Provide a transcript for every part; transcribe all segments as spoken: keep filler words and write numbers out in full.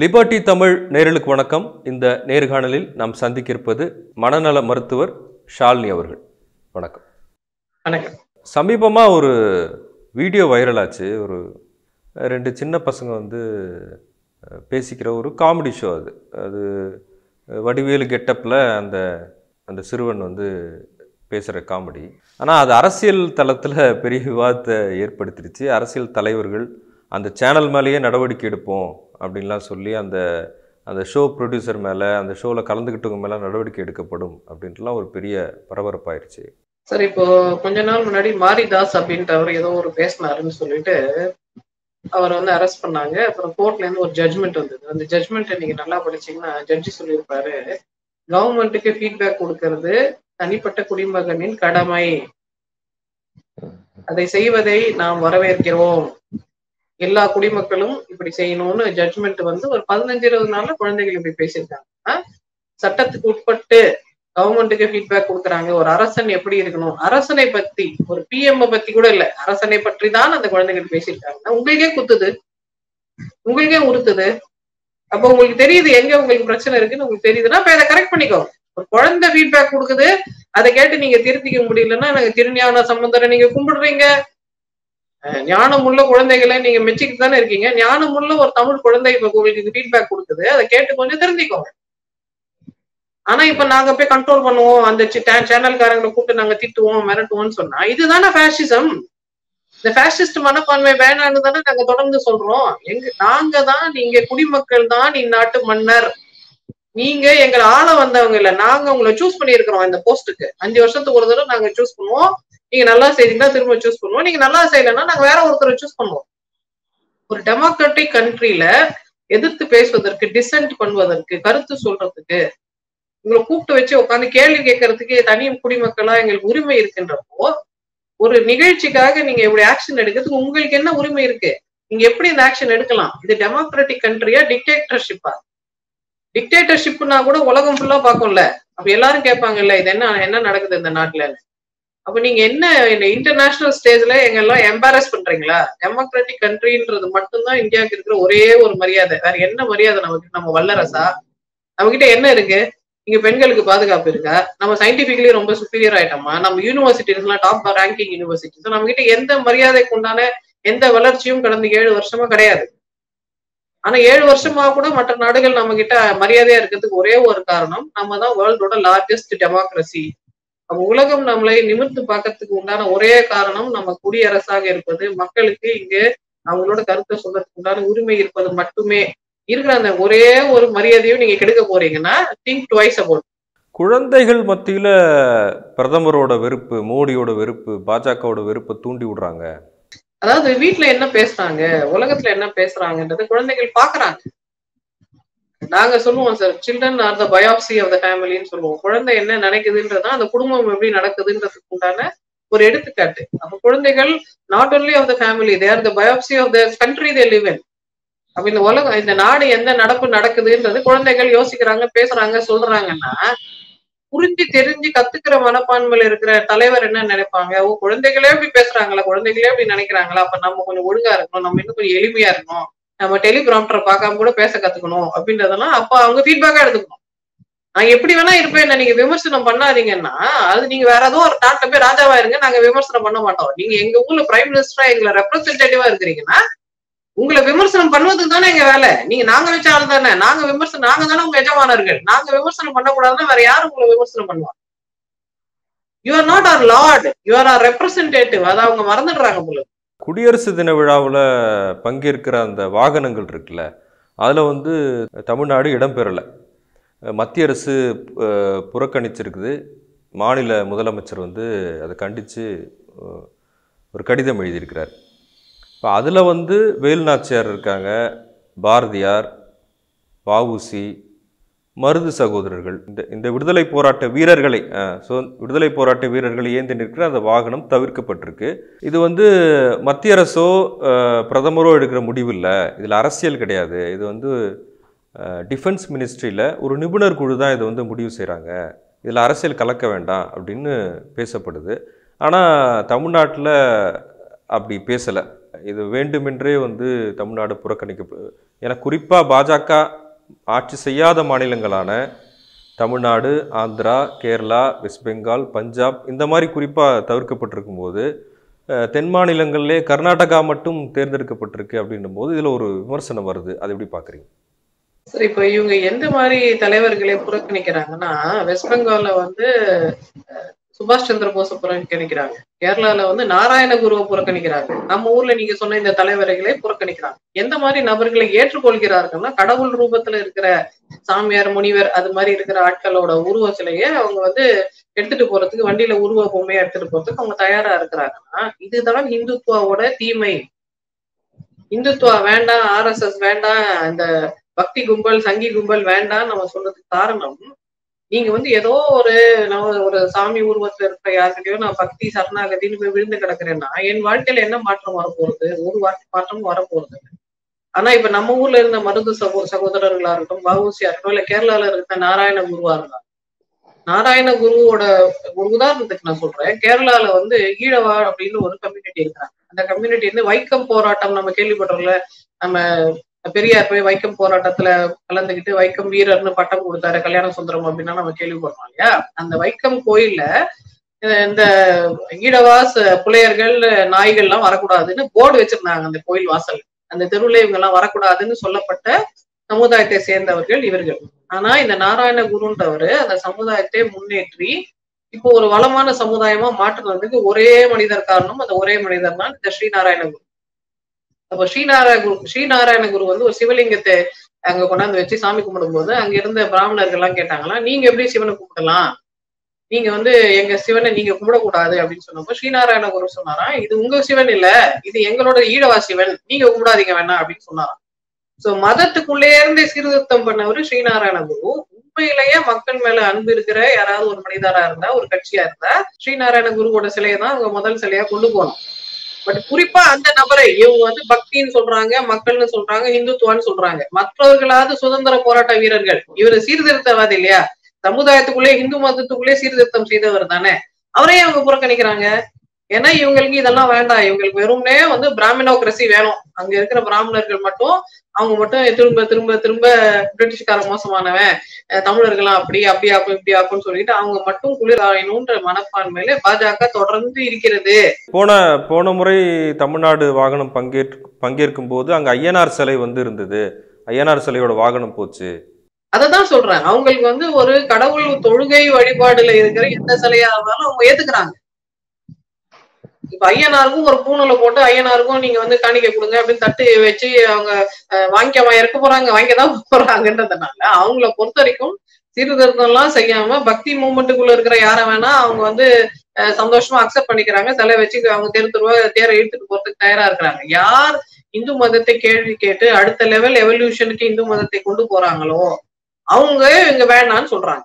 Liberty Tamil நேயர்களுக்கு வணக்கம். இந்த நேர்காணலில் நாம் சந்திக்கிருப்பது மனநல மருத்துவர் ஷாலினி அவர்கள். வணக்கம். வணக்கம். சமீபமா ஒரு வீடியோ வைரல் ஆச்சு. ஒரு ரெண்டு சின்ன பசங்க வந்து பேசிக்கிற ஒரு காமெடி ஷோ அது. அது வடிவேலு கெட்டப்ல அந்த அந்த சிறுவன் வந்து பேசுற காமெடி. ஆனா அது அரசியல் தளத்துல பெரிய விவாதத்தை ஏற்படுத்திடுச்சு. அரசியல் தலைவர்கள் அந்த சேனல் மேலேயே நடவடிக்கை எடுப்போம் அப்படின்லாம் சொல்லி அந்த அந்த ஷோ ப்ரொடியூசர் மேலே அந்த ஷோவில் கலந்துக்கிட்டவங்க மேலே நடவடிக்கை எடுக்கப்படும் அப்படின்ட்டுலாம் ஒரு பெரிய பரபரப்பாயிருச்சு. சார், இப்போ கொஞ்ச நாள் முன்னாடி மாரிதாஸ் அப்படின்றவர் ஏதோ ஒரு பேசினாருன்னு சொல்லிட்டு அவர் வந்து அரெஸ்ட் பண்ணாங்க. அப்புறம் கோர்ட்லேருந்து ஒரு ஜட்மெண்ட் வந்தது. அந்த ஜட்மெண்ட்டை நீங்கள் நல்லா படிச்சிங்கன்னா ஜட்ஜி சொல்லியிருப்பாரு, கவர்மெண்ட்டுக்கு ஃபீட்பேக் கொடுக்கறது தனிப்பட்ட குடிமகனின் கடமை, அதை செய்வதை நாம் வரவேற்கிறோம், எல்லா குடிமக்களும் இப்படி செய்யணும்னு ஜட்மெண்ட் வந்து ஒரு பதினஞ்சு இருபது நாள்ல குழந்தைகள் இப்படி பேசியிருக்காங்கன்னா சட்டத்துக்கு உட்பட்டு கவர்மெண்ட்டுக்கு ஃபீட்பேக் கொடுக்குறாங்க. ஒரு அரசன் எப்படி இருக்கணும், அரசனை பத்தி ஒரு பிஎம் பத்தி கூட இல்லை, அரசனை பற்றி தான் அந்த குழந்தைகள் பேசியிருக்காங்கன்னா உங்களுக்கே குத்துது, உங்களுக்கே உறுத்துது. அப்போ உங்களுக்கு தெரியுது எங்க உங்களுக்கு பிரச்சனை இருக்குன்னு உங்களுக்கு தெரியுதுன்னா அதை கரெக்ட் பண்ணிக்கோங்க. ஒரு குழந்தை ஃபீட்பேக் கொடுக்குது, அதை கேட்டு நீங்க திருத்திக்க முடியலன்னா எனக்கு திருஞான சம்பந்தரை நீங்க கும்பிடுறீங்க, ஞானமுள்ள குழந்தைகளை நீங்க மெச்சிக்கிட்டு தானே இருக்கீங்க. ஞானமுள்ள ஒரு தமிழ் குழந்தை இப்ப உங்களுக்கு ஃபீட்பேக் கொடுக்குது, அதை கேட்டு கொஞ்சம் தெரிஞ்சுக்கோங்க. ஆனா இப்ப நாங்க போய் கண்ட்ரோல் பண்ணுவோம், அந்த சேனல்காரங்களை கூப்பிட்டு நாங்க திட்டுவோம் மிரட்டுவோம்னு சொன்னா இதுதானே ஃபேஷிசம். இந்த ஃபேஷிஸ்ட் மனப்பான்மை வேணான்னு தானே நாங்க தொடர்ந்து சொல்றோம். எங்க நாங்க தான், நீங்க குடிமக்கள் தான், இந்நாட்டு மன்னர், நீங்க எங்களை ஆள வந்தவங்க இல்ல, நாங்க உங்களை சூஸ் பண்ணியிருக்கிறோம். இந்த போஸ்ட்டுக்கு அஞ்சு வருஷத்துக்கு ஒரு தடவை நாங்க சூஸ் பண்ணுவோம். நீங்க நல்லா செய்தீங்கன்னா திரும்ப சூஸ் பண்ணுவோம், நீங்க நல்லா செய்யலன்னா நாங்க வேற ஒருத்தரை சூஸ் பண்ணுவோம். ஒரு டெமோக்ராட்டிக் கண்ட்ரில எதிர்த்து பேசுவதற்கு, டிசென்ட் பண்ணுவதற்கு, கருத்து சொல்றதுக்கு, உங்களை கூப்பிட்டு வச்சு உட்காந்து கேள்வி கேட்கறதுக்கு தனி குடிமக்களா எங்களுக்கு உரிமை இருக்குன்றப்போ ஒரு நிகழ்ச்சிக்காக நீங்க இப்படி ஆக்ஷன் எடுக்கிறதுக்கு உங்களுக்கு என்ன உரிமை இருக்கு? நீங்க எப்படி இந்த ஆக்ஷன் எடுக்கலாம்? இது டெமோக்ராட்டிக் கண்ட்ரியா டிக்டேட்டர்ஷிப்பா? டிக்டேட்டர்ஷிப்னா கூட உலகம் ஃபுல்லா பாக்கும்ல, அப்ப எல்லாரும் கேட்பாங்கல்ல இது என்ன என்ன நடக்குது இந்த நாட்டுலன்னு. அப்ப நீங்க என்ன இன்டர்நேஷனல் ஸ்டேஜ்ல எங்க எல்லாம் எம்பாரஸ் பண்றீங்களா? டெமோக்ராட்டிக் கண்ட்ரின்றது மட்டும்தான் இந்தியாவுக்கு இருக்கிற ஒரே ஒரு மரியாதை, வேற என்ன மரியாதை நமக்கு? நம்ம வல்லரசா? நம்ம கிட்ட என்ன இருக்கு? இங்க பெண்களுக்கு பாதுகாப்பு இருக்கா? நம்ம சயின்டிபிகலி ரொம்ப சுப்பீரியர் ஆயிட்டோமா? நம்ம யூனிவர்சிட்டிஸ்லாம் டாப் ரேங்கிங் யூனிவர்சிட்டிஸ். நம்ம கிட்ட எந்த மரியாதைக்கு உண்டான எந்த வளர்ச்சியும் கடந்த ஏழு வருஷமா கிடையாது. ஆனா ஏழு வருஷமா கூட மற்ற நாடுகள் நம்ம கிட்ட மரியாதையா இருக்கிறதுக்கு ஒரே ஒரு காரணம், நம்ம தான் வேர்ல்டோட லார்ஜஸ்ட் டெமோக்ரஸி. உலகம் நம்மளை நிமிர்ந்து பார்க்கறதுக்கு உண்டான ஒரே காரணம் நம்ம குடியரசாக இருப்பது, மக்களுக்கு இங்கு அவங்களோட கருத்தை சொல்றதுக்கு உண்டான உரிமை இருப்பது மட்டுமே. இருக்கிற அந்த ஒரே ஒரு மரியாதையும் நீங்க கெடுக்க போறீங்கன்னா திங்க் டுவைஸ் அபவுட். குழந்தைகள் மத்தியில பிரதமரோட வெறுப்பு, மோடியோட வெறுப்பு, பாஜகவோட வெறுப்பை தூண்டி விடுறாங்க. அதாவது வீட்டுல என்ன பேசுறாங்க, உலகத்துல என்ன பேசுறாங்கன்றது குழந்தைகள் பாக்குறாங்க. நாங்க சொல்லுவோம் sir, children are the biopsy of the ஃபேமிலின்னு சொல்லுவோம். குழந்தை என்ன நினைக்குதுன்றதான் அந்த குடும்பம் எப்படி நடக்குதுன்றதுக்கு உண்டான ஒரு எடுத்துக்காட்டு. அப்ப குழந்தைகள் not only of the family, they are the biopsy of the country they live in. அப்ப இந்த உலகம், இந்த நாடு எந்த நடப்பு நடக்குதுன்றது குழந்தைகள் யோசிக்கிறாங்க, பேசுறாங்க, சொல்றாங்கன்னா புரிஞ்சு தெரிஞ்சு கத்துக்கிற மனப்பான்மையில இருக்கிற தலைவர் என்ன நினைப்பாங்க? ஓ, குழந்தைகளே இப்படி பேசுறாங்களா, குழந்தைகளே இப்படி நினைக்கிறாங்களா, அப்ப நம்ம கொஞ்சம் ஒழுங்கா இருக்கணும், நம்ம இன்னும் கொஞ்சம் எளிமையா இருக்கணும், நம்ம டெலிபிராம்டரை பார்க்காம கூட பேச கத்துக்கணும் அப்படின்றதெல்லாம் அப்ப அவங்க ஃபீட்பேக்கா எடுத்துக்கணும். நான் எப்படி வேணா இருப்பேன், நீங்க விமர்சனம் பண்ணாதீங்கன்னா அது நீங்க வேற ஏதோ ஒரு நாட்டை போய் ராஜாவா இருங்க, நாங்க விமர்சனம் பண்ண மாட்டோம். நீங்க எங்க ஊர்ல பிரைம் மினிஸ்டரா எங்களை ரெப்ரஸன்டேட்டிவா இருக்கிறீங்கன்னா உங்களை விமர்சனம் பண்ணுவதுக்கு தானே எங்க வேலை. நீங்க நாங்க வச்ச ஆள் தானே, நாங்க விமர்சனம், நாங்க தானே உங்க எஜமானர்கள், நாங்க விமர்சனம் பண்ணக்கூடாதுன்னா வேற யாரும் உங்களை விமர்சனம் பண்ணுவாங்க? You are not our lord, you are our representative. அதை அவங்க மறந்துடுறாங்க உங்களுக்கு. குடியரசு தின விழாவில் பங்கேற்கிற அந்த வாகனங்கள் இருக்குல்ல, அதில் வந்து தமிழ்நாடு இடம்பெறலை. மத்திய அரசு புறக்கணிச்சிருக்குது. மாநில முதலமைச்சர் வந்து அதை கண்டித்து ஒரு கடிதம் எழுதியிருக்கிறார். இப்போ அதில் வந்து வேலுநாச்சியார் இருக்காங்க, பாரதியார், வஉசி, மருது சகோதரர்கள், இந்த இந்த விடுதலை போராட்ட வீரர்களை சோ விடுதலை போராட்ட வீரர்களை ஏந்தி நிற்கிற அந்த வாகனம் தவிர்க்கப்பட்டிருக்கு. இது வந்து மத்திய அரசோ பிரதமரோ எடுக்கிற முடிவு இல்லை, இதில் அரசியல் கிடையாது. இது வந்து டிஃபென்ஸ் மினிஸ்ட்ரியில் ஒரு நிபுணர் குழு தான் இதை வந்து முடிவு செய்கிறாங்க, இதில் அரசியல் கலக்க வேண்டாம் அப்படின்னு பேசப்படுது. ஆனால் தமிழ்நாட்டில் அப்படி பேசலை. இது வேண்டுமென்றே வந்து தமிழ்நாடு புறக்கணிக்கப்படுது. ஏன்னா குறிப்பாக பாஜக ஆட்சி செய்யாத மாநிலங்களான தமிழ்நாடு, ஆந்திரா, கேரளா, வெஸ்ட் பெங்கால், பஞ்சாப் இந்த மாதிரி குறிப்பாக தவிர்க்கப்பட்டிருக்கும் போது தென் மாநிலங்களிலே கர்நாடகா மட்டும் தேர்ந்தெடுக்கப்பட்டிருக்கு அப்படின்னும் போது இதில் ஒரு விமர்சனம் வருது. அது எப்படி பார்க்குறீங்க? சரி, இப்ப இவங்க எந்த மாதிரி தலைவர்களை புறக்கணிக்கிறாங்கன்னா, வெஸ்ட் பெங்கால்ல வந்து சுபாஷ் சந்திர போஸை புறக்கணிக்கிறாங்க, கேரளால வந்து நாராயணகுருவை புறக்கணிக்கிறாங்க, நம்ம ஊர்ல நீங்க சொன்ன இந்த தலைவர்களை புறக்கணிக்கிறாங்க. எந்த மாதிரி நபர்களை ஏற்றுக்கொள்கிறார்கள்னா, கடவுள் ரூபத்துல இருக்கிற சாமியார், முனிவர் அது மாதிரி இருக்கிற ஆட்களோட உருவ சிலையை அவங்க வந்து எடுத்துட்டு போறதுக்கு, வண்டியில உருவ பொம்மையா எடுத்துட்டு போறதுக்கு அவங்க தயாரா இருக்கிறாங்கன்னா, இதுதான் இந்துத்துவாவோட தீமை. இந்துத்துவா வேண்டாம், ஆர் எஸ் எஸ் வேண்டாம், இந்த பக்தி கும்பல், சங்கி கும்பல் வேண்டாம் நம்ம சொல்றதுக்கு காரணம், நீங்க வந்து ஏதோ ஒரு நம்ம ஒரு சாமி உருவத்துல இருக்கிற யாருக்கிட்டையோ நான் பக்தி சரணாகத்தின்னு போய் விழுந்து கிடக்குறேன்னா என் வாழ்க்கையில என்ன மாற்றம் வரப்போறது? ஒரு வார்த்தை மாற்றமும் வரப்போறது. ஆனா இப்ப நம்ம ஊர்ல இருந்த மருது சகோ சகோதரர்களா இருக்கட்டும், வஉசியா இருக்கட்டும், இல்ல கேரளால இருக்கிற நாராயண குருவா இருந்தா, நாராயண குருவோட ஒரு உதாரணத்துக்கு நான் சொல்றேன், கேரளால வந்து ஈழவா அப்படின்னு ஒரு கம்யூனிட்டி இருக்கிறாங்க. அந்த கம்யூனிட்டி வந்து வைக்கம் போராட்டம் நம்ம கேள்விப்பட்டோம்ல, நம்ம பெரியார் போய் வைக்கம் போராட்டத்துல கலந்துகிட்டு வைக்கம் வீரர்னு பட்டம் கொடுத்தாரு கல்யாண சுந்தரம் அப்படின்னா நம்ம கேள்விப்படுறோம் இல்லையா? அந்த வைக்கம் கோயில்ல இந்த ஈடவாஸ் புலையர்கள், நாய்கள் எல்லாம் வரக்கூடாதுன்னு போர்டு வச்சிருந்தாங்க அந்த கோயில் வாசல். அந்த தெருவுல இவங்க எல்லாம் வரக்கூடாதுன்னு சொல்லப்பட்ட சமுதாயத்தை சேர்ந்தவர்கள் இவர்கள். ஆனா இந்த நாராயண குருன்றவரு அந்த சமுதாயத்தை முன்னேற்றி இப்போ ஒரு வளமான சமுதாயமா மாற்றுறதுக்கு ஒரே மனிதர் காரணம். அந்த ஒரே மனிதர் தான் இந்த ஸ்ரீநாராயண குரு. அப்போ ஸ்ரீநாராயண குரு ஸ்ரீநாராயண குரு வந்து ஒரு சிவலிங்கத்தை அங்க கொண்டாந்து வச்சு சாமி கும்பிடும் போது அங்க இருந்த பிராமணர்கள் எல்லாம் கேட்டாங்களா, நீங்க எப்படி சிவனை கும்பிடலாம், நீங்க வந்து எங்க சிவனை நீங்க கும்பிடக்கூடாது அப்படின்னு சொன்னப்போ ஸ்ரீநாராயண குரு சொன்னாராம், இது உங்க சிவன் இல்ல, இது எங்களோட ஈழவா சிவன், நீங்க கும்பிடாதீங்க வேணாம் அப்படின்னு சொன்னாராம். சோ மதத்துக்குள்ளே இருந்து சீர்திருத்தம் பண்ணவரு ஸ்ரீநாராயண குரு. உண்மையிலேயே மக்கள் மேல அன்பு இருக்கிற யாராவது ஒரு மனிதரா இருந்தா, ஒரு கட்சியா இருந்தா, ஸ்ரீநாராயண குருவோட சிலையை தான் அங்க முதல் சிலையா கொண்டு போனோம். பட் குறிப்பா அந்த நபரை இவங்க வந்து பக்தின்னு சொல்றாங்க, மக்கள்னு சொல்றாங்க, இந்துத்துவான்னு சொல்றாங்க. மற்றவர்களாவது சுதந்திர போராட்ட வீரர்கள், இவரு சீர்திருத்தவாதி இல்லையா, சமுதாயத்துக்குள்ளே இந்து மதத்துக்குள்ளே சீர்திருத்தம் செய்தவர் தானே, அவரையும் அவங்க புறக்கணிக்கிறாங்க. ஏன்னா இவங்களுக்கு இதெல்லாம் வேண்டாம், இவங்களுக்கு வெறும்னே வந்து பிராமணோக்ரசி வேணும், அங்க இருக்கிற பிராமணர்கள் மட்டும் அவங்க மட்டும் திரும்ப திரும்ப திரும்ப பிரிட்டிஷ்கார மோசமானவன், தமிழர்களாம் அப்படி அப்படி ஆக்கும் இப்படி ஆக்கும்னு சொல்லிட்டு அவங்க மட்டும் குளிராயணும்ன்ற மனப்பான்மையில பாஜக தொடர்ந்து இருக்கிறது. போன போன முறை தமிழ்நாடு வாகனம் பங்கேற்று பங்கேற்கும் போது அங்க ஐயனார் சிலை வந்து இருந்தது, ஐயனார் சிலையோட வாகனம் போச்சு. அததான் சொல்றேன், அவங்களுக்கு வந்து ஒரு கடவுள் தொழுகை வழிபாடுல இருக்கிற எந்த சிலையா இருந்தாலும் அவங்க ஏத்துக்கிறாங்க. இப்ப ஐயனாருக்கும் ஒரு பூணுல போட்டு ஐயனாருக்கும் நீங்க வந்து காணிக்க கொடுங்க அப்படின்னு தட்டு வச்சு அவங்க வாங்கிக்கமா இருக்க போறாங்க, வாங்கிதான் போறாங்கன்றதுனால அவங்கள பொறுத்த வரைக்கும் சீர்திருத்தம் எல்லாம் செய்யாம பக்தி மூமெண்ட்டுக்குள்ள இருக்கிற யார வேணா அவங்க வந்து சந்தோஷமா அக்செப்ட் பண்ணிக்கிறாங்க. சிலை வச்சு அவங்க தெரு தெருவா தேரை இழுத்துட்டு போறதுக்கு தயாரா இருக்கிறாங்க. யார் இந்து மதத்தை கேள்வி கேட்டு அடுத்த லெவல் எவல்யூஷனுக்கு இந்து மதத்தை கொண்டு போறாங்களோ அவங்க இங்க வேணான்னு சொல்றாங்க.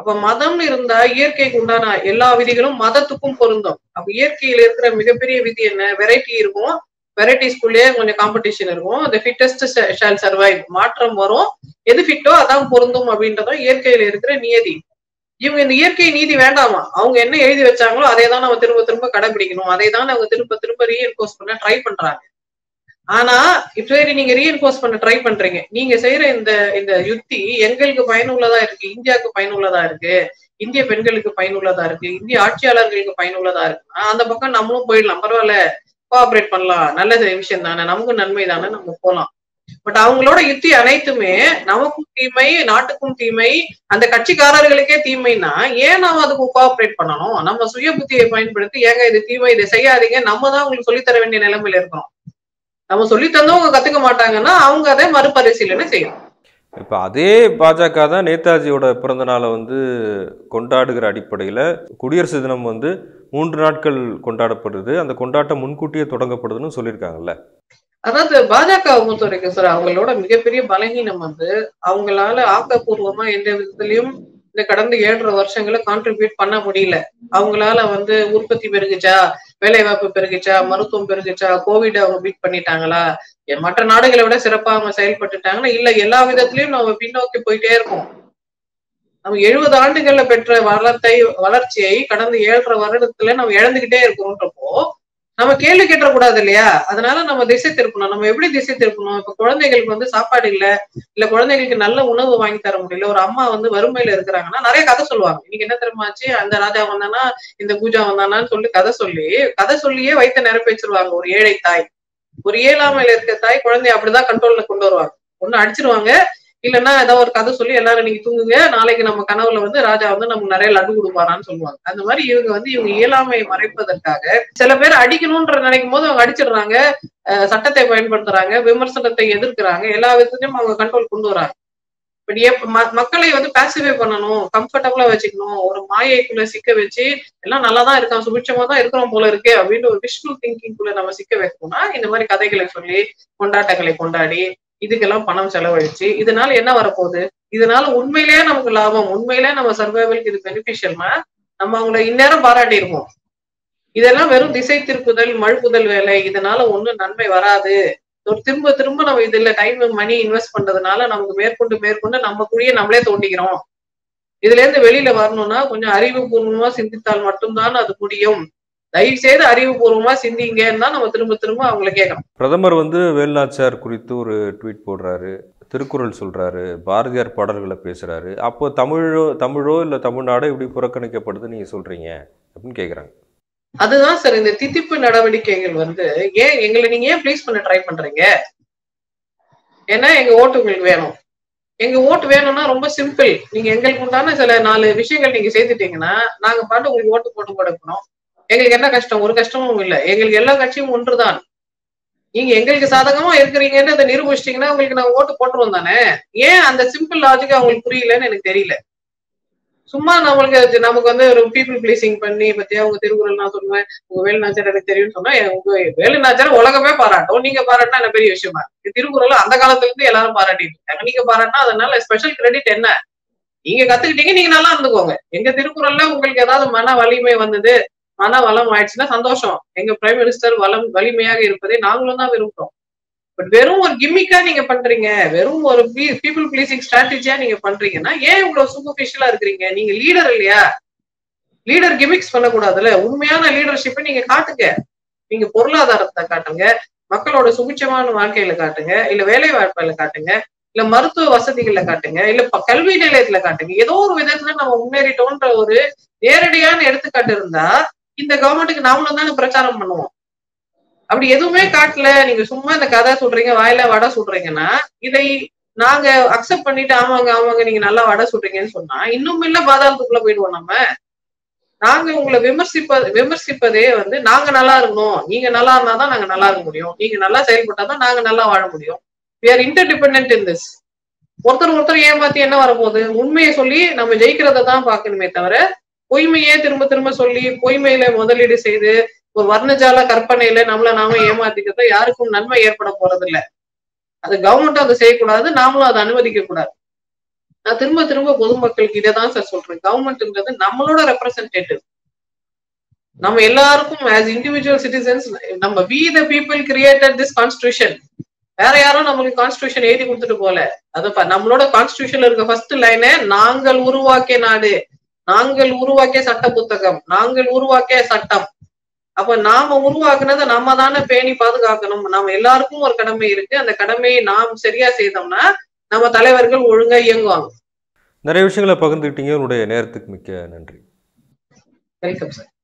அப்ப மதம் இருந்தா இயற்கைக்கு உண்டான எல்லா விதிகளும் மதத்துக்கும் பொருந்தும். அப்ப இயற்கையில இருக்கிற மிகப்பெரிய விதி என்ன? வெரைட்டி இருக்கும், வெரைட்டிஸ்குள்ளேயே கொஞ்சம் காம்படிஷன் இருக்கும், அந்த ஃபிட்டஸ்ட் ஷால் சர்வைவ், மாற்றம் வரும், எது ஃபிட்டோ அதான் பொருந்தும் அப்படின்றதும் இயற்கையில இருக்கிற நியதி. இவங்க இந்த இயற்கை நீதி வேண்டாமா, அவங்க என்ன எழுதி வச்சாங்களோ அதே தான் நம்ம திரும்ப திரும்ப கடைபிடிக்கணும், அதே தான் அவங்க திரும்ப திரும்ப ரீஎன்ஃபோர்ஸ் பண்ண ட்ரை பண்றாங்க. ஆனா இப்ப சரி நீங்க ரீஎன்ஃபோர்ஸ் பண்ண ட்ரை பண்றீங்க, நீங்க செய்யற இந்த இந்த யுக்தி எங்களுக்கு பயனுள்ளதா இருக்கு, இந்தியாவுக்கு பயனுள்ளதா இருக்கு, இந்திய பெண்களுக்கு பயனுள்ளதா இருக்கு, இந்திய ஆட்சியாளர்களுக்கு பயனுள்ளதா இருக்குன்னா அந்த பக்கம் நம்மளும் போயிடலாம், பரவாயில்ல கோஆபரேட் பண்ணலாம், நல்ல விஷயம் தானே, நமக்கும் நன்மை தானே, நம்ம போகலாம். பட் அவங்களோட யுக்தி அனைத்துமே நமக்கும் தீமை, நாட்டுக்கும் தீமை, அந்த கட்சிக்காரர்களுக்கே தீமைன்னா ஏன் நாம அதுக்கு கோஆபரேட் பண்ணணும்? நம்ம சுய புத்தியை பயன்படுத்தி ஏங்க இது தீமை, இதை செய்யாதீங்க, நம்ம தான் உங்களுக்கு சொல்லித்தர வேண்டிய நிலைமையில இருக்கிறோம். நம்ம சொல்லி தந்தவங்க கத்துக்க மாட்டாங்கன்னா அவங்க அதை மறுபரிசீலனை செய்யணும். இப்ப அதே பாஜக தான் நேதாஜியோட பிறந்த நாளை வந்து கொண்டாடுகிற அடிப்படையில குடியரசு தினம் வந்து மூன்று நாட்கள் கொண்டாடப்படுது, அந்த கொண்டாட்டம் முன்கூட்டியே தொடங்கப்படுதுன்னு சொல்லியிருக்காங்கல்ல. அதாவது பாஜகவை பொறுத்த வரைக்கும் சார் அவங்களோட மிகப்பெரிய பலகீனம் வந்து அவங்களால ஆக்கப்பூர்வமா எந்த விதத்திலையும் இந்த கடந்த ஏழரை வருஷங்களை கான்ட்ரிபியூட் பண்ண முடியல. அவங்களால வந்து உற்பத்தி பெருகுச்சா, வேலைவாய்ப்பு பெருகிச்சா, மருத்துவம் பெருகிச்சா, கோவிட் அவங்க பீட் பண்ணிட்டாங்களா, மற்ற நாடுகளை விட சிறப்பா அவங்க செயல்பட்டுட்டாங்கன்னா இல்ல, எல்லா விதத்திலயும் நம்ம பின்னோக்கி போயிட்டே இருக்கோம். நம்ம எழுபது ஆண்டுகள்ல பெற்ற வளத்தை வளர்ச்சியை கடந்த ஏழரை வருடத்துல நம்ம இழந்துகிட்டே இருக்கிறோன்றப்போ நம்ம கேள்வி கேட்ட கூடாது இல்லையா? அதனால நம்ம திசை திருப்பணும். நம்ம எப்படி திசை திருப்பணும்? இப்ப குழந்தைகளுக்கு வந்து சாப்பாடு இல்ல, இல்ல குழந்தைகளுக்கு நல்ல உணவு வாங்கி தர முடியல, ஒரு அம்மா வந்து வறுமையில இருக்கிறாங்கன்னா நிறைய கதை சொல்லுவாங்க. இன்னைக்கு என்ன தெரியுமாச்சு, அந்த ராஜா வந்தானா இந்த பூஜா வந்தானான்னு சொல்லி கதை சொல்லி கதை சொல்லியே வயிற்று நிரப்பி வச்சிருவாங்க. ஒரு ஏழை தாய், ஒரு ஏழாமையில இருக்கிற தாய் குழந்தைய அப்படிதான் கண்ட்ரோல்ல கொண்டு வருவாங்க. ஒண்ணு அடிச்சிருவாங்க, இல்லைன்னா ஏதாவது ஒரு கதை சொல்லி எல்லாரும் நீங்க தூங்குங்க, நாளைக்கு நம்ம கனவுல வந்து ராஜா வந்து நமக்கு நிறைய லட்டு கொடுப்பாரான்னு சொல்லுவாங்க. அந்த மாதிரி இவங்க வந்து இவங்க இயலாமையை மறைப்பதற்காக சில பேர் அடிக்கணும்ன்ற நினைக்கும் போது அவங்க அடிச்சிடுறாங்க, சட்டத்தை பயன்படுத்துறாங்க, விமர்சனத்தை எதிர்க்கிறாங்க, எல்லா விதத்திலையும் அவங்க கண்ட்ரோல் கொண்டு வராங்க. பட் எப்ப மக்களை வந்து பாசிஃபை பண்ணணும், கம்ஃபர்டபுளா வச்சுக்கணும், ஒரு மாயைக்குள்ள சிக்க வச்சு எல்லாம் நல்லாதான் இருக்கான், சுபிட்சமா தான் இருக்கிறோம் போல இருக்கு அப்படின்னு ஒரு விஷுவல் திங்கிங் குள்ள நம்ம சிக்க வைக்கணும்னா இந்த மாதிரி கதைகளை சொல்லி கொண்டாட்டங்களை கொண்டாடி இதுக்கெல்லாம் பணம் செலவழிச்சு இதனால என்ன வரப்போகுது? இதனால உண்மையிலேயே நமக்கு லாபம், உண்மையிலேயே நம்ம சர்வைவலுக்கு இது பெனிஃபிஷியல்னா நம்ம அவங்கள இந்நேரம் பாராட்டி இருப்போம். இதெல்லாம் வெறும் திசை திருப்புதல், மழுப்புதல் வேலை. இதனால ஒண்ணும் நன்மை வராது. ஒரு திரும்ப திரும்ப நம்ம இதுல டைம் மணி இன்வெஸ்ட் பண்றதுனால நமக்கு மேற்கொண்டு மேற்கொண்டு நம்ம குழியை நம்மளே தோண்டிக்கிறோம். இதுல இருந்து வெளியில வரணும்னா கொஞ்சம் அறிவுபூர்வமா சிந்தித்தால் மட்டும்தான் அது முடியும். தயவு செய்து அறிவுபூர்வமா சிந்திங்கன்னு தான் நம்ம திரும்ப திரும்ப அவங்களை கேட்கணும். பிரதமர் வந்து வேலுநாச்சியார் குறித்து ஒரு ட்வீட் போடுறாரு, திருக்குறள் சொல்றாரு, பாரதியார் பாடல்களை பேசுறாரு. அப்போ தமிழோ தமிழோ இல்ல தமிழ்நாடோ இப்படி புறக்கணிக்கப்படுது நீங்க சொல்றீங்க அப்படின்னு கேக்குறாங்க. அதுதான் சார் இந்த தித்திப்பு நடவடிக்கைகள் வந்து ஏன் எங்களை நீங்க ஏன் ப்ளீஸ் பண்ண ட்ரை பண்றீங்க? ஏன்னா எங்க ஓட்டு உங்களுக்கு வேணும். எங்க ஓட்டு வேணும்னா ரொம்ப சிம்பிள், நீங்க எங்களுக்கு உண்டான சில நாலு விஷயங்கள் நீங்க செய்துட்டீங்கன்னா நாங்க பாட்டு உங்களுக்கு ஓட்டு போட்டு கொடுக்கணும். எங்களுக்கு என்ன கஷ்டம்? ஒரு கஷ்டமும் இல்லை. எங்களுக்கு எல்லா கட்சியும் ஒன்றுதான். நீங்க எங்களுக்கு சாதகமா இருக்கிறீங்கன்னு அதை நிரூபிச்சிட்டீங்கன்னா உங்களுக்கு நாங்க ஓட்டு போட்டுருவோம் தானே. ஏன் அந்த சிம்பிள் லாஜிக் அவங்களுக்கு புரியலன்னு எனக்கு தெரியல. சும்மா நம்மளுக்கு நமக்கு வந்து ஒரு பீப்புள் பிளீசிங் பண்ணி பத்தியா உங்க திருக்குறள் நான் சொல்லுவேன், உங்க வேலுநாச்சியார் எனக்கு தெரியும்னு சொன்னா உங்க வேலுநாச்சியார் உலகமே பாராட்டும். நீங்க பாராட்டினா என்ன பெரிய விஷயமா? திருக்குறள் அந்த காலத்துல இருந்து எல்லாரும் பாராட்டிட்டு இருக்காங்க, நீங்க பாராட்டினா அதனால ஸ்பெஷல் கிரெடிட் என்ன? நீங்க கத்துக்கிட்டீங்க, நீங்க நல்லா இருந்துக்கோங்க. எங்க திருக்குறள்ல உங்களுக்கு ஏதாவது மன வலிமை வந்தது, மன வளம் ஆயிடுச்சுன்னா சந்தோஷம். எங்க பிரைம் மினிஸ்டர் வளம் வலிமையாக இருப்பதை நாங்களும் தான் விரும்புறோம். பட் வெறும் ஒரு கிம்மிக்கா நீங்க பண்றீங்க, வெறும் ஒரு பீப்புள் பிளீசிங் ஸ்ட்ராட்டஜியா நீங்க பண்றீங்கன்னா ஏன் இவ்வளவு சூப்பர்ஃபிஷியலா இருக்கிறீங்க? நீங்க லீடர் இல்லையா? லீடர் கிமிக்ஸ் பண்ணக்கூடாதுல்ல. உண்மையான லீடர்ஷிப்பை நீங்க காட்டுங்க. நீங்க பொருளாதாரத்தை காட்டுங்க, மக்களோட சுபிட்சமான வாழ்க்கையில காட்டுங்க, இல்ல வேலை வாய்ப்புல காட்டுங்க, இல்ல மருத்துவ வசதிகள்ல காட்டுங்க, இல்ல கல்வி நிலையத்துல காட்டுங்க. ஏதோ ஒரு விதத்துல நம்ம முன்னேறிட்டோன்ற ஒரு நேரடியான எடுத்துக்காட்டு இருந்தா இந்த கவர்மெண்ட்டுக்கு நாமளும் தாங்க பிரச்சாரம் பண்ணுவோம். அப்படி எதுவுமே காட்டல, நீங்க சும்மா இந்த கதை சொல்றீங்க, வாயில வடை சுடுறீங்கன்னா இதை நாங்க அக்செப்ட் பண்ணிட்டு ஆமாங்க ஆமாங்க நீங்க நல்லா வடை சுடுறீங்கன்னு சொன்னா இன்னும் இல்ல பாதாளத்துக்குள்ள போயிடுவோம். நம்ம நாங்க உங்களை விமர்சிப்ப விமர்சிப்பதே வந்து நாங்க நல்லா இருக்கணும், நீங்க நல்லா இருந்தாதான் நாங்க நல்லா இருக்க முடியும், நீங்க நல்லா செயல்பட்டாதான் நாங்க நல்லா வாழ முடியும். We are interdependent in this. ஒருத்தர் ஒருத்தர் ஏமாத்தி என்ன வரப்போகுது? உண்மையை சொல்லி நம்ம ஜெயிக்கிறத தான் பாக்கணுமே தவிர பொய்மையே திரும்ப திரும்ப சொல்லி பொய்மையில முதலீடு செய்து ஒரு வர்ணஜால கற்பனையில நம்மள நாம ஏமாத்திக்கிறத யாருக்கும் நன்மை ஏற்பட போறது இல்லை. அது கவர்மெண்ட்டும் அதை செய்யக்கூடாது, நாமளும் அதை அனுமதிக்க கூடாது. நான் திரும்ப திரும்ப பொதுமக்களுக்கு இதை தான் சார் சொல்றேன். கவர்மெண்ட்ன்றது நம்மளோட ரெப்ரசன்டேட்டிவ். நம்ம எல்லாருக்கும் ஆஸ் இண்டிவிஜுவல் சிட்டிசன்ஸ் நம்ம we the people created this constitution. வேற யாரும் நம்மளுக்கு கான்ஸ்டிடியூஷன் எழுதி கொடுத்துட்டு போல. அது நம்மளோட கான்ஸ்டிடியூஷன்ல இருக்க ஃபர்ஸ்ட் லைனே நாங்கள் உருவாக்கிய நாடு, நாங்கள் உருவாக்கிய சட்ட புத்தகம், நாங்கள் உருவாக்கிய சட்டம். அப்ப நாம உருவாக்குனதை நம்ம தானே பேணி பாதுகாக்கணும். நாம எல்லாருக்கும் ஒரு கடமை இருக்கு. அந்த கடமையை நாம் சரியா செய்தோம்னா நம்ம தலைவர்கள் ஒழுங்கா இயங்குவாங்க. நிறைய விஷயங்களை பகிர்ந்துக்கிட்டீங்க. உங்களுடைய நேரத்துக்கு மிக்க நன்றி. Welcome sir.